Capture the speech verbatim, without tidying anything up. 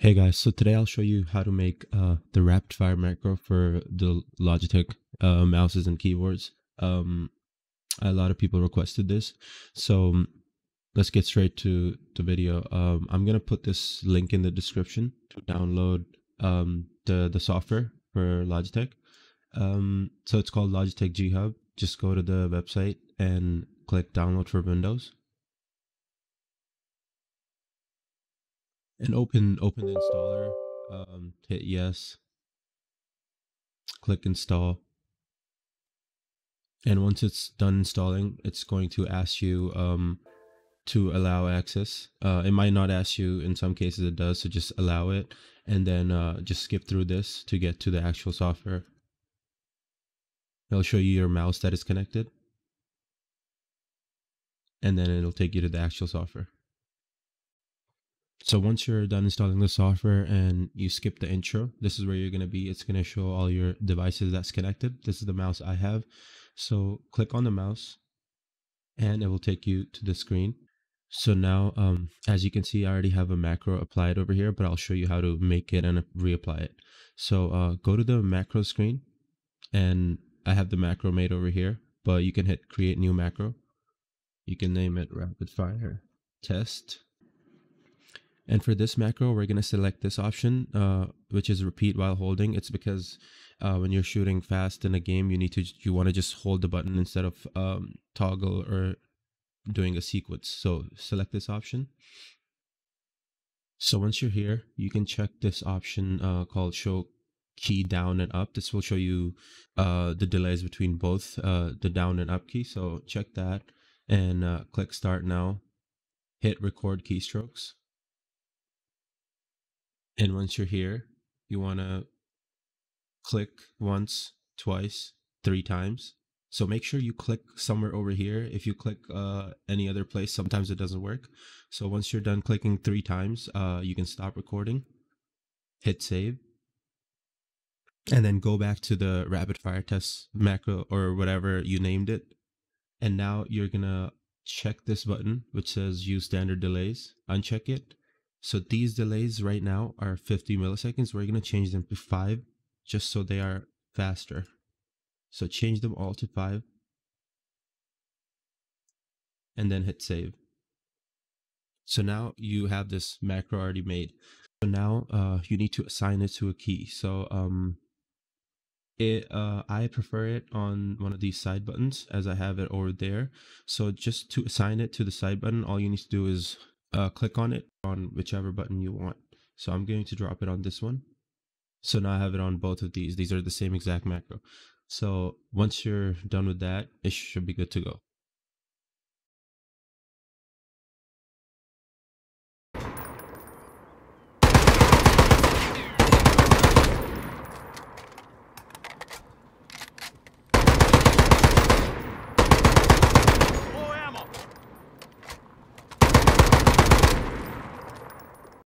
Hey guys, so today I'll show you how to make uh, the Rapid Fire macro for the Logitech uh, mouses and keyboards. Um, a lot of people requested this, so um, let's get straight to the video. Um, I'm gonna put this link in the description to download um, the the software for Logitech. Um, so it's called Logitech G Hub. Just go to the website and click Download for Windows. And open open the installer, um, hit yes, click install, and once it's done installing, it's going to ask you um, to allow access. Uh, it might not ask you, in some cases it does, so just allow it, and then uh, just skip through this to get to the actual software. It'll show you your mouse that is connected, and then it'll take you to the actual software. So once you're done installing the software and you skip the intro, this is where you're going to be. It's going to show all your devices that's connected. This is the mouse I have. So click on the mouse and it will take you to the screen. So now, um, as you can see, I already have a macro applied over here, but I'll show you how to make it and reapply it. So uh, go to the macro screen, and I have the macro made over here, but you can hit create new macro. You can name it Rapid Fire Test. And for this macro, we're going to select this option, uh, which is repeat while holding. It's because uh, when you're shooting fast in a game, you need to you want to just hold the button instead of um, toggle or doing a sequence. So select this option. So once you're here, you can check this option uh, called show key down and up. This will show you uh, the delays between both uh, the down and up key. So check that and uh, click start now. Hit record keystrokes. And once you're here, you want to click once, twice, three times. So make sure you click somewhere over here. If you click uh, any other place, sometimes it doesn't work. So once you're done clicking three times, uh, you can stop recording, hit save, and then go back to the Rapid Fire Test macro or whatever you named it. And now you're going to check this button, which says use standard delays, uncheck it. So these delays right now are fifty milliseconds. We're going to change them to five just so they are faster. So change them all to five and then hit save. So now you have this macro already made. So now uh, you need to assign it to a key. So um, it, uh, I prefer it on one of these side buttons as I have it over there. So just to assign it to the side button, all you need to do is Uh, click on it on whichever button you want. So I'm going to drop it on this one. So now I have it on both of these. These are the same exact macro. So once you're done with that, it should be good to go.